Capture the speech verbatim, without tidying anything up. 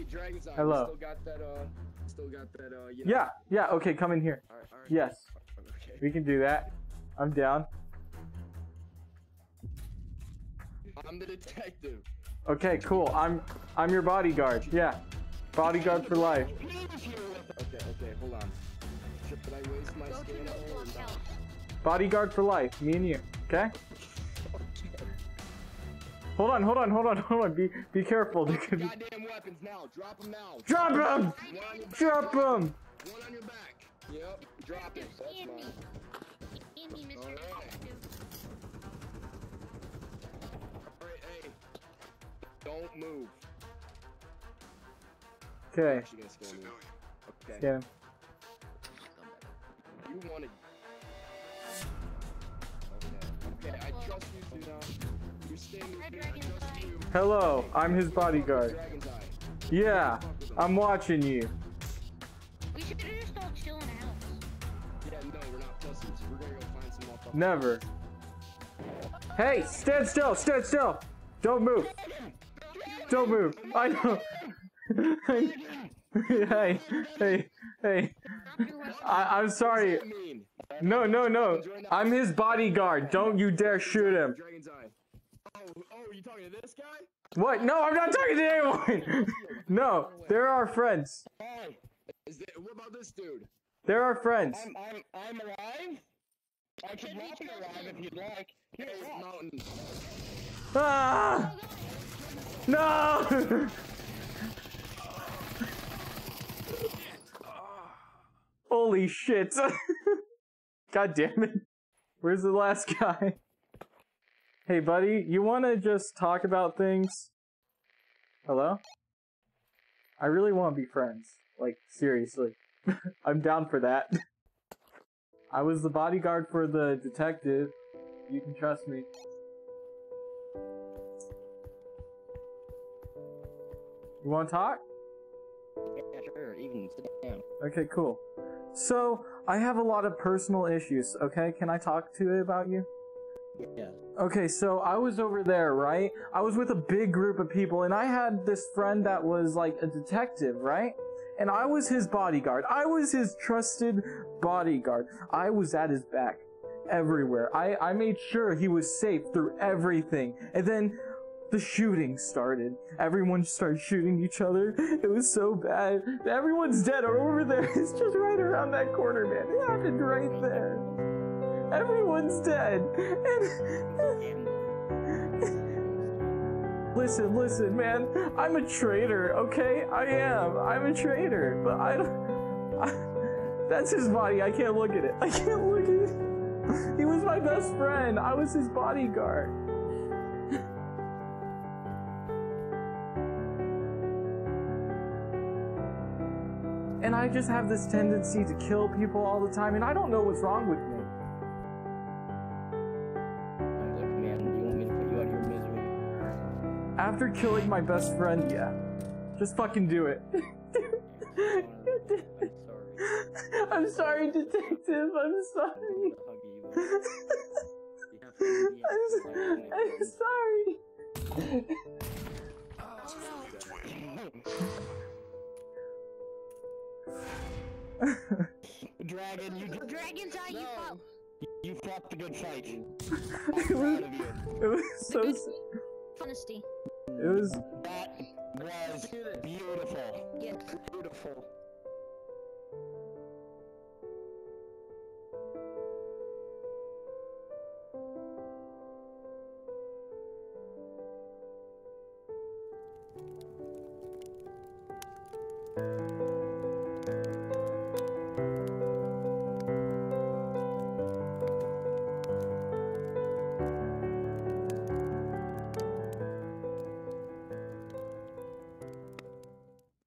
Hey, Dragon's Eye. Hello. Still got that, uh, still got that, uh, you know. Yeah, yeah, okay, come in here. All right, all right. Yes. Okay. We can do that. I'm down. I'm the detective. Okay, cool. I'm I'm your bodyguard. Yeah. Bodyguard for life. Okay, okay, hold on. Should I waste my skin or not? Bodyguard for life, me and you. Okay? Okay. Hold on, hold on, hold on, hold on. Be be careful. Goddamn weapons now. Drop them now. Drop them! Drop them! One on your back. Yep. Drop it. That's mine. Give me, Mister Detective. Alright, hey. Don't move. Okay. Okay. Scan him. You wanted. Okay. Okay, I trust you, dude. You're staying with me. I trust you. Hello, I'm his bodyguard. Yeah, I'm watching you. We should just all chill in the house. Yeah, no, we're not pussies. We're gonna go find some more fucking. Never. Hey, stand still, stand still. Don't move. Don't move. I know. Hey, hey, hey, hey. I, I'm sorry. No, no, no. I'm his bodyguard. Don't you dare shoot him. Oh, oh, you talking to this guy? What? No, I'm not talking to anyone. No, they're our friends. Hey, what about this dude? They're our friends. I'm, I'm, I'm alive. I can walk alive if you'd like. Here's mountains. Ah! No! Holy shit. God damn it. Where's the last guy? Hey, buddy, you want to just talk about things? Hello? I really want to be friends. Like, seriously. I'm down for that. I was the bodyguard for the detective. You can trust me. You want to talk? Yeah, sure. Even sit down. Okay, cool. So, I have a lot of personal issues, okay? Can I talk to you about you? Yeah. Okay, so I was over there, right? I was with a big group of people, and I had this friend that was, like, a detective, right? And I was his bodyguard. I was his trusted bodyguard. I was at his back everywhere. I, I made sure he was safe through everything. And then the shooting started. Everyone started shooting each other. It was so bad. Everyone's dead over there. It's just right around that corner, man. It happened right there. Everyone's dead. And listen, listen, man. I'm a traitor, okay? I am. I'm a traitor. But I don't... I, that's his body. I can't look at it. I can't look at it. He was my best friend. I was his bodyguard. And I just have this tendency to kill people all the time, and I don't know what's wrong with me. Look, man, you want me to put you out of your misery? After killing my best friend, yeah. Just fucking do it. I'm sorry, detective. I'm sorry. I'm sorry. Dragon, you Dragon's Eye, no. You fought. You fought the good fight. It was, it was so honesty. It was that was beautiful. Yes. Beautiful.